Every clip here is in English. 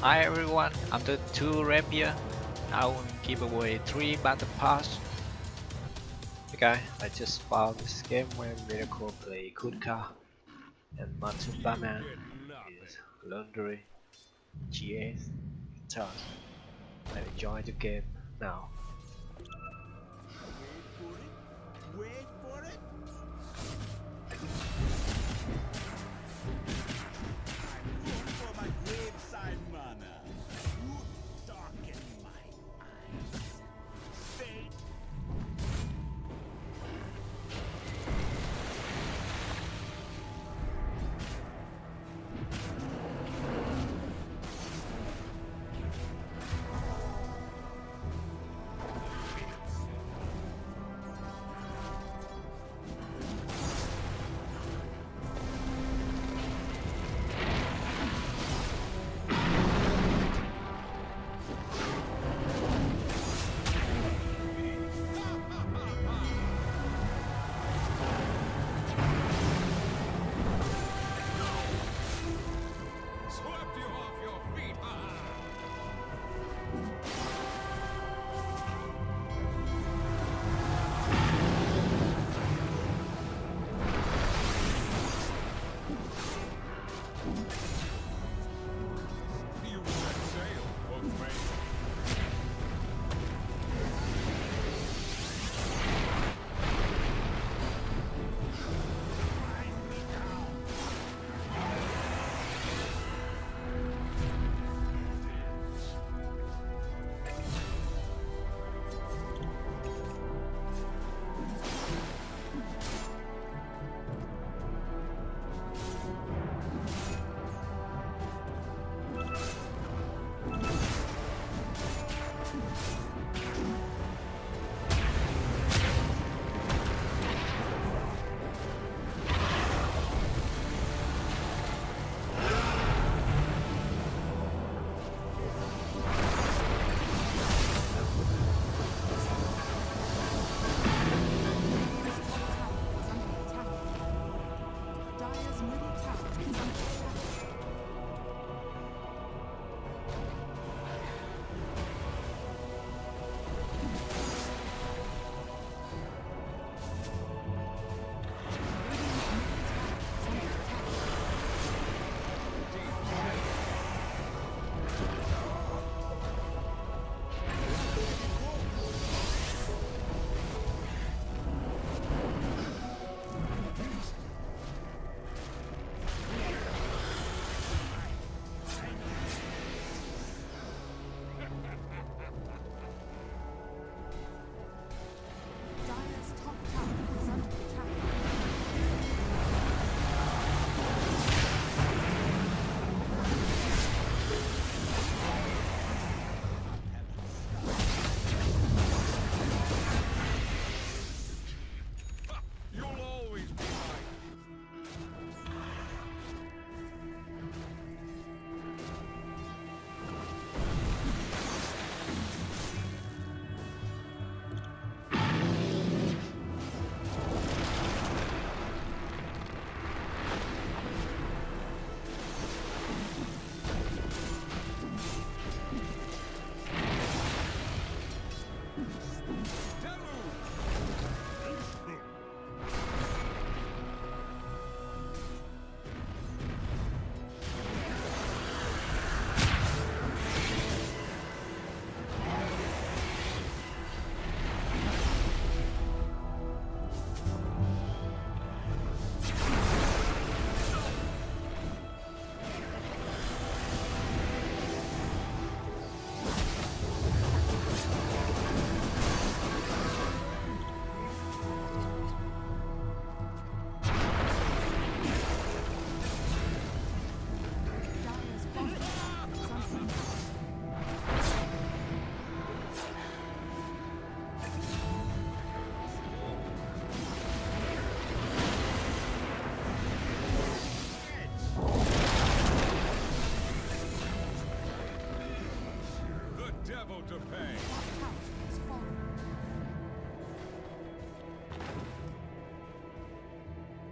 Hi everyone, after 2 rapier, I will give away 3 battle pass. Okay, I just found this game where Miracle play Kudka and Matumbaman is laundry GS turn. I will join the game now.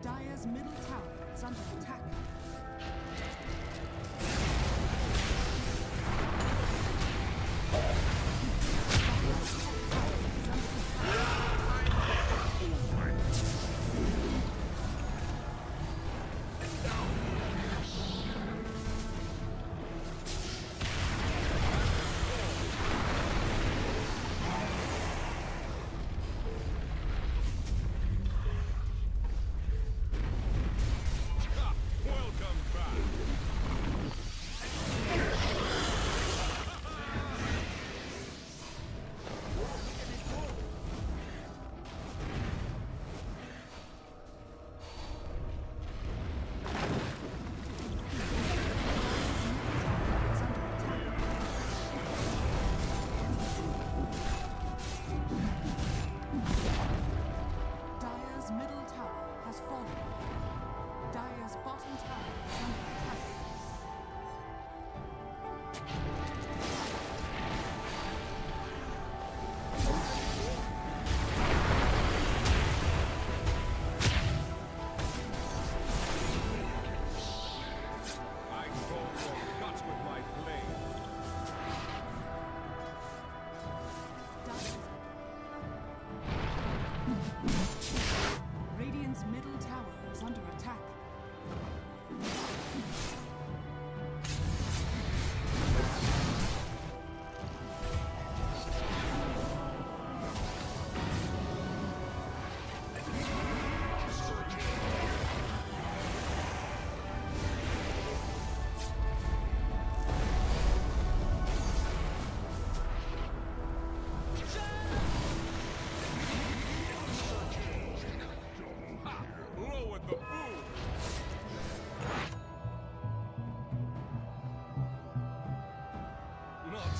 Dire's middle tower is under attack.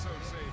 So safe.